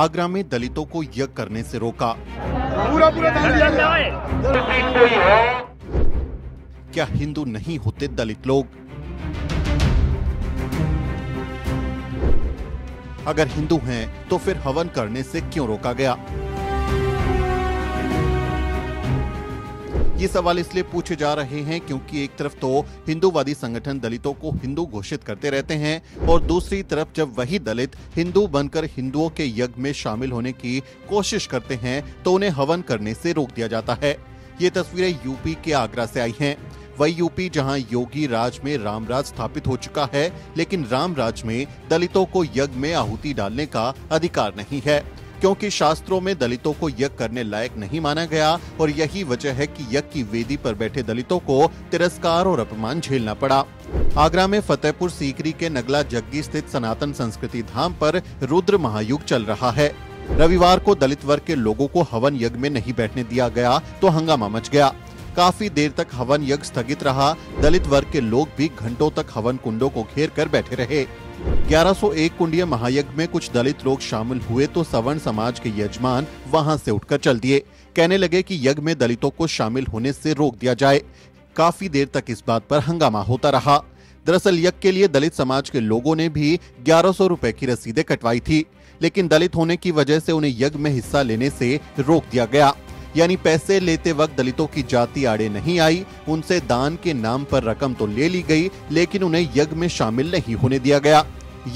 आगरा में दलितों को यज्ञ करने से रोका। क्या हिंदू नहीं होते दलित लोग? अगर हिंदू हैं तो फिर हवन करने से क्यों रोका गया? ये सवाल इसलिए पूछे जा रहे हैं क्योंकि एक तरफ तो हिंदूवादी संगठन दलितों को हिंदू घोषित करते रहते हैं और दूसरी तरफ जब वही दलित हिंदू बनकर हिंदुओं के यज्ञ में शामिल होने की कोशिश करते हैं तो उन्हें हवन करने से रोक दिया जाता है। ये तस्वीरें यूपी के आगरा से आई हैं। वही यूपी जहां योगी राज में रामराज स्थापित हो चुका है, लेकिन रामराज में दलितों को यज्ञ में आहुति डालने का अधिकार नहीं है क्योंकि शास्त्रों में दलितों को यज्ञ करने लायक नहीं माना गया और यही वजह है कि यज्ञ की वेदी पर बैठे दलितों को तिरस्कार और अपमान झेलना पड़ा। आगरा में फतेहपुर सीकरी के नंगला जग्गी स्थित सनातन संस्कृति धाम पर रुद्र महायुग चल रहा है। रविवार को दलित वर्ग के लोगों को हवन यज्ञ में नहीं बैठने दिया गया तो हंगामा मच गया। काफी देर तक हवन यज्ञ स्थगित रहा। दलित वर्ग के लोग भी घंटों तक हवन कुंडों को घेर कर बैठे रहे। 1101 कुंडीय महायज्ञ में कुछ दलित लोग शामिल हुए तो सवर्ण समाज के यजमान वहां से उठकर चल दिए। कहने लगे कि यज्ञ में दलितों को शामिल होने से रोक दिया जाए। काफी देर तक इस बात पर हंगामा होता रहा। दरअसल यज्ञ के लिए दलित समाज के लोगों ने भी 1100 रुपए की रसीदें कटवाई थी, लेकिन दलित होने की वजह से उन्हें यज्ञ में हिस्सा लेने से रोक दिया गया। यानी पैसे लेते वक्त दलितों की जाति आड़े नहीं आई। उनसे दान के नाम पर रकम तो ले ली गई, लेकिन उन्हें यज्ञ में शामिल नहीं होने दिया गया।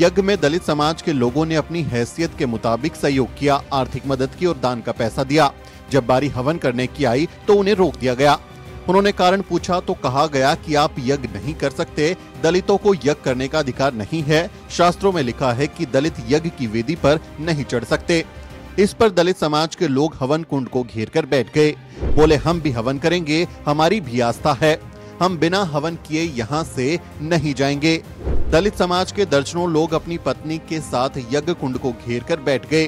यज्ञ में दलित समाज के लोगों ने अपनी हैसियत के मुताबिक सहयोग किया, आर्थिक मदद की और दान का पैसा दिया। जब बारी हवन करने की आई तो उन्हें रोक दिया गया। उन्होंने कारण पूछा तो कहा गया कि आप यज्ञ नहीं कर सकते, दलितों को यज्ञ करने का अधिकार नहीं है। शास्त्रों में लिखा है कि दलित यज्ञ की वेदी पर नहीं चढ़ सकते। इस पर दलित समाज के लोग हवन कुंड को घेर कर बैठ गए। बोले हम भी हवन करेंगे, हमारी भी आस्था है, हम बिना हवन किए यहाँ से नहीं जाएंगे। दलित समाज के दर्जनों लोग अपनी पत्नी के साथ यज्ञ कुंड को घेर कर बैठ गए।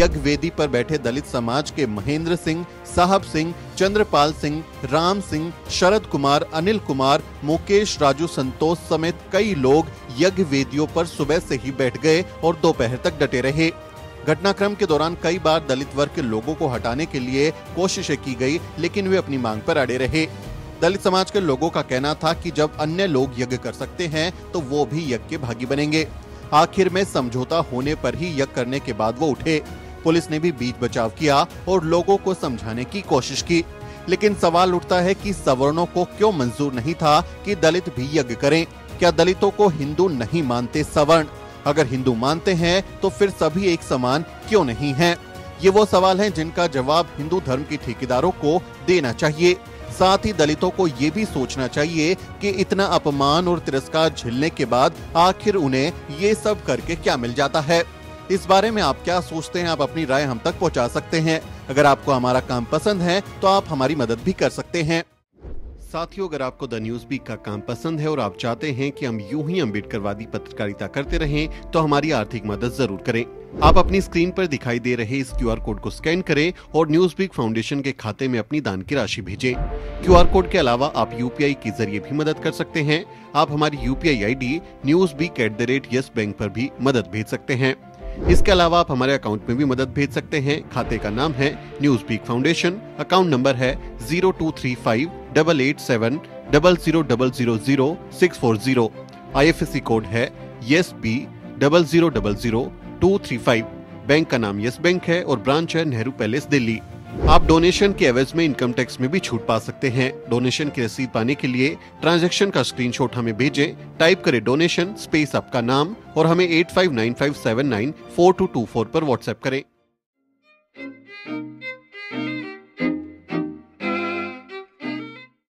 यज्ञ वेदी पर बैठे दलित समाज के महेंद्र सिंह, साहब सिंह, चंद्रपाल सिंह, राम सिंह, शरद कुमार, अनिल कुमार, मुकेश, राजू, संतोष समेत कई लोग यज्ञ वेदियों पर सुबह से ही बैठ गए और दोपहर तक डटे रहे। घटनाक्रम के दौरान कई बार दलित वर्ग के लोगों को हटाने के लिए कोशिशें की गई, लेकिन वे अपनी मांग पर अड़े रहे। दलित समाज के लोगों का कहना था कि जब अन्य लोग यज्ञ कर सकते हैं तो वो भी यज्ञ के भागी बनेंगे। आखिर में समझौता होने पर ही यज्ञ करने के बाद वो उठे। पुलिस ने भी बीच बचाव किया और लोगों को समझाने की कोशिश की, लेकिन सवाल उठता है कि सवर्णों को क्यों मंजूर नहीं था कि दलित भी यज्ञ करें? क्या दलितों को हिंदू नहीं मानते सवर्ण? अगर हिंदू मानते हैं तो फिर सभी एक समान क्यों नहीं हैं? ये वो सवाल हैं जिनका जवाब हिंदू धर्म के ठेकेदारों को देना चाहिए। साथ ही दलितों को ये भी सोचना चाहिए कि इतना अपमान और तिरस्कार झेलने के बाद आखिर उन्हें ये सब करके क्या मिल जाता है। इस बारे में आप क्या सोचते हैं? आप अपनी राय हम तक पहुँचा सकते हैं। अगर आपको हमारा काम पसंद है तो आप हमारी मदद भी कर सकते हैं। साथियों, अगर आपको द न्यूज़ बीक का काम पसंद है और आप चाहते हैं कि हम यूं ही अम्बेडकरवादी पत्रकारिता करते रहें तो हमारी आर्थिक मदद जरूर करें। आप अपनी स्क्रीन पर दिखाई दे रहे इस QR कोड को स्कैन करें और न्यूज़ बीक फाउंडेशन के खाते में अपनी दान की राशि भेजें। QR कोड के अलावा आप UPI के जरिए भी मदद कर सकते हैं। आप हमारी UPI ID newsbeak@yesbank पर भी मदद भेज सकते हैं। इसके अलावा आप हमारे अकाउंट में भी मदद भेज सकते हैं। खाते का नाम है news beak foundation. Account number है 0235887000640। IFSC कोड है YesB0000235। बैंक का नाम यस बैंक है और ब्रांच है नेहरू पैलेस दिल्ली। आप डोनेशन के एवज में इनकम टैक्स में भी छूट पा सकते हैं। डोनेशन की रसीद पाने के लिए ट्रांजैक्शन का स्क्रीनशॉट हमें भेजें। टाइप करें डोनेशन स्पेस आपका नाम और हमें 8595794224 पर व्हाट्सएप करें।